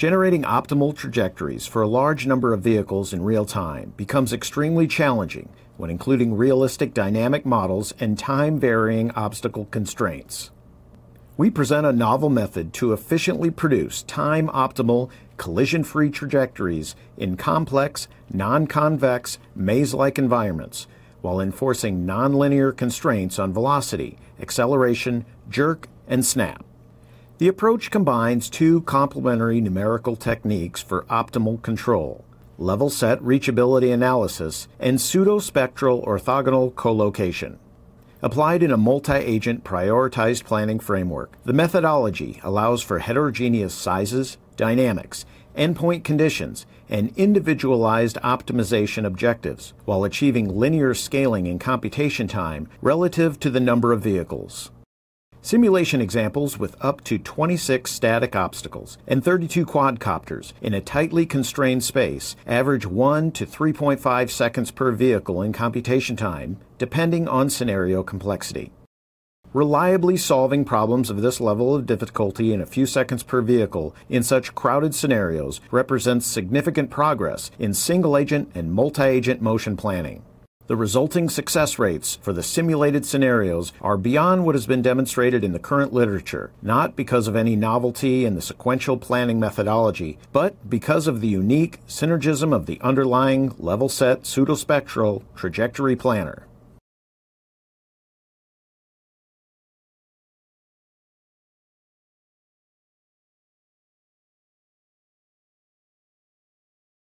Generating optimal trajectories for a large number of vehicles in real time becomes extremely challenging when including realistic dynamic models and time-varying obstacle constraints. We present a novel method to efficiently produce time-optimal, collision-free trajectories in complex, non-convex, maze-like environments while enforcing nonlinear constraints on velocity, acceleration, jerk, and snap. The approach combines two complementary numerical techniques for optimal control: level-set reachability analysis and pseudospectral orthogonal collocation. Applied in a multi-agent prioritized planning framework, the methodology allows for heterogeneous sizes, dynamics, endpoint conditions, and individualized optimization objectives while achieving linear scaling in computation time relative to the number of vehicles. Simulation examples with up to 26 static obstacles and 32 quadcopters in a tightly constrained space average 1 to 3.5 seconds per vehicle in computation time, depending on scenario complexity. Reliably solving problems of this level of difficulty in a few seconds per vehicle in such crowded scenarios represents significant progress in single-agent and multi-agent motion planning. The resulting success rates for the simulated scenarios are beyond what has been demonstrated in the current literature, not because of any novelty in the sequential planning methodology, but because of the unique synergism of the underlying level-set pseudospectral trajectory planner.